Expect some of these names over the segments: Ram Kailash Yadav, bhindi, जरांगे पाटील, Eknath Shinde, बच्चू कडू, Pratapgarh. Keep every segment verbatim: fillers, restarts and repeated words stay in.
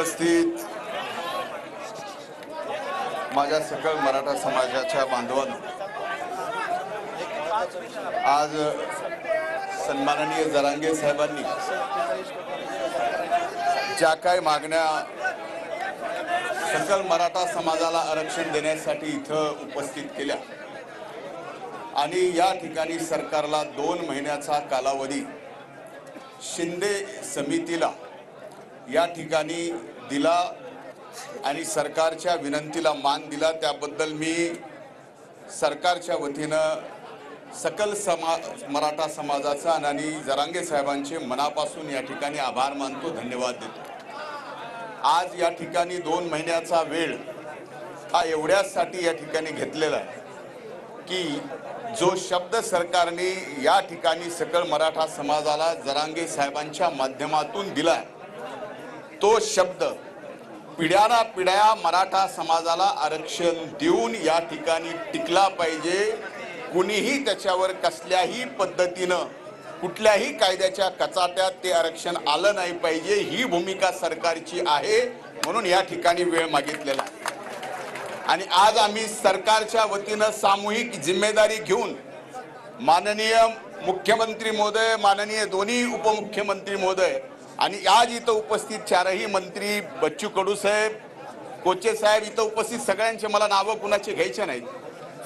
उपस्थित माझ्या सकल मराठा समाजाच्या बांधवांनो, आज सन्माननीय जरांगे साहेबांनी ज्या काही मागण्या सकल मराठा समाजाला आरक्षण देण्यासाठी इथं उपस्थित केल्या आणि या ठिकाणी सरकारला दोन महिन्याचा कालावधी शिंदे समितीला या ठिकाणी दिला आणि सरकारच्या विनंतीला मान दिला, त्याबद्दल मी सरकारच्या वतीने सकल समा मराठा समाजाचा आणि जरांगे साहेबांचे मनापासून या ठिकाणी आभार मानतो, धन्यवाद देतो। आज या ठिकाणी दोन महिन्याचा वेळ हा एवढ्यासाठी या ठिकाणी घेतलेला आहे की जो शब्द सरकारने या ठिकाणी सकल मराठा समाजाला जरांगे साहेबांच्या माध्यमातून दिला तो शब्द पिढ्याना पिढ्या मराठा समाजाला आरक्षण देऊन या ठिकाणी टिकला पाहिजे। कुणीही त्याच्यावर कसल्याही पद्धतीने कुठल्याही कायद्याच्या कचाट्यात ते आरक्षण आलं नाही पाहिजे, ही भूमिका सरकारची आहे, म्हणून या ठिकाणी वेळ मागितलेला आहे। आणि आज आम्ही सरकारच्या वतीने सामूहिक जिम्मेदारी घेऊन माननीय मुख्यमंत्री महोदय, माननीय दोन्ही उपमुख्यमंत्री महोदय आणि आज इथं उपस्थित चारही मंत्री बच्चू कडू साहेब, कोचे साहेब, इथं उपस्थित सगळ्यांचे मला नावं कुणाचे घ्यायचे नाहीत,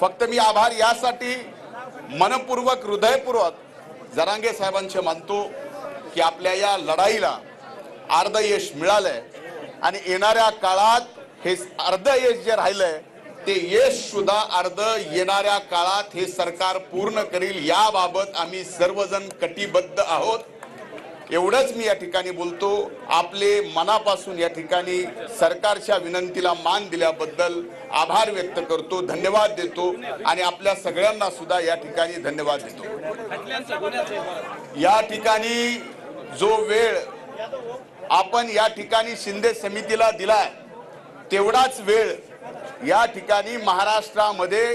फक्त मी आभार यासाठी मनपूर्वक हृदयपूर्वक जरांगे साहेबांचे मानतो की आपल्या या लढाईला अर्ध यश मिळालंय आणि येणाऱ्या काळात हे अर्ध यश जे राहिलंय ते यश सुद्धा अर्ध येणाऱ्या काळात हे सरकार पूर्ण करील, याबाबत आम्ही सर्वजण कटिबद्ध आहोत। एवढंच मी या ठिकाणी बोलतो। आपले मनापासून या ठिकाणी सरकारच्या विनंतीला मान दिल्याबद्दल आभार व्यक्त करतो, धन्यवाद देतो आणि आपल्या सगळ्यांना सुद्धा या ठिकाणी धन्यवाद देतो। या ठिकाणी जो वेळ आपण या ठिकाणी शिंदे समितीला दिलाय तेवढाच वेळ या ठिकाणी महाराष्ट्रामध्ये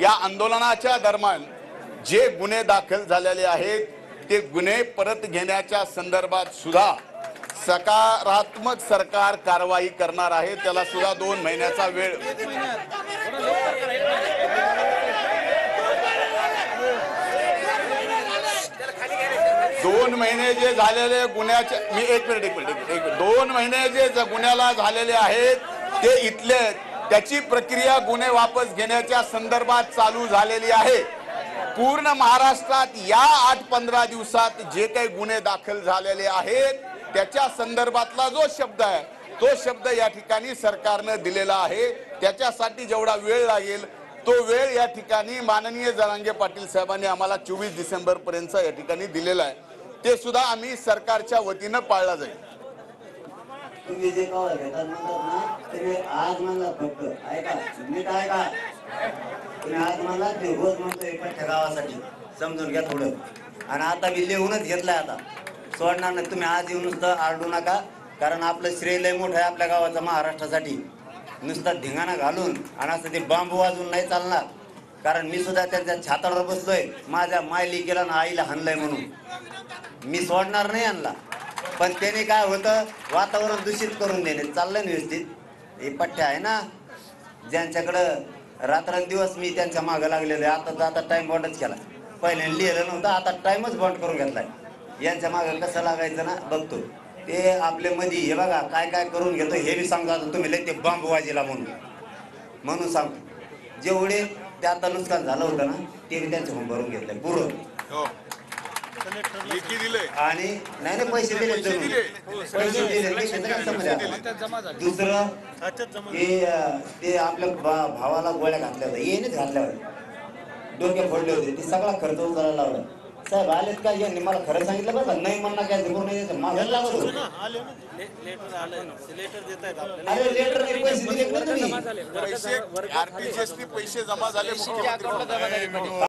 या आंदोलनाच्या दरम्यान जे गुन्हे दाखल झालेले आहेत ते गुन्हे परत घेण्याच्या संदर्भात सुद्धा सकारात्मक सरकार कारवाई करणार आहे, त्याला सुद्धा दोन महिन्याचा वेळ। दोन महिने जे झालेले गुन्ह्याचे मी एक मिनिट एक मिनिट एक दोन महिने जे गुन्ह्याला झालेले आहेत ते इथले त्याची प्रक्रिया गुन्हे वापस घेण्याच्या संदर्भात चालू झालेली आहे। पूर्ण महाराष्ट्रात या आठ पंधरा दिवसात जे काही गुन्हे दाखल झालेले आहेत त्याच्या संदर्भातला जो शब्द आहे तो शब्द या ठिकाणी सरकारने दिलेला आहे, त्याच्यासाठी जेवढा वेळ लागेल तो वेळ या ठिकाणी माननीय जरांगे पाटील साहेबांनी आम्हाला चोवीस डिसेंबर पर्यंतचा या ठिकाणी दिलेला आहे, ते सुद्धा आम्ही सरकारच्या वतीनं पाळला जाईल। आज मला रोज म्हणतो एका ठरावासाठी समजून घ्या थोडं, आणि आता मी लिहूनच घेतलाय, आता सोडणार नाही, तुम्ही आज येऊन नुसतं आरडू नका, कारण आपलं श्रेय लय मोठं आहे आपल्या गावाचा महाराष्ट्रासाठी। नुसता धिंगाणा घालून आणि असं ते बांबू वाजून नाही चालणार, कारण मी सुद्धा त्यांच्या छातावर बसलोय, माझ्या मायलिकेला ना आईला हाणलंय म्हणून मी सोडणार नाही आणला, पण त्याने काय होतं वातावरण दूषित करून देणे चाललंय ना व्यवस्थित। हे पठ्ठ्या आहे ना ज्यांच्याकडं रात्रंदिवस मी त्यांच्या मागं लागलेलं आहे, आता तर आता टाईम बॉन्डच केला, पहिले लिहिलं नव्हतं आता टाईमच बॉन्ड करून घेतला आहे, यांच्या मागं कसं लागायचं ना बघतो ते आपले मधी, हे बघा काय काय करून घेतो हे मी सांगतो, आता तुम्ही लय ते बॉम्ब वाजेला म्हणून म्हणून सांगतो जेवढे ते आता नुकसान झालं होतं ना ते मी त्यांच्या भरून घेतलं पुरं, आणि नाही ना पैसे दिले पैसे दिले दुसरं ते आपल्या भावाला गोळ्या घातल्या होत्या, येणेच घातल्या होत्या, डोके फोडले होते, ते सगळा खर्च उचलायला लावला साहेब आलेत का यांनी मला खरं सांगितलं बघा, नाही म्हणणार काय जमून नाही माझ्या लागत होतं, अरे लेटर नाही पैसे दिले, पैसे जमा झाले मुख्यमंत्री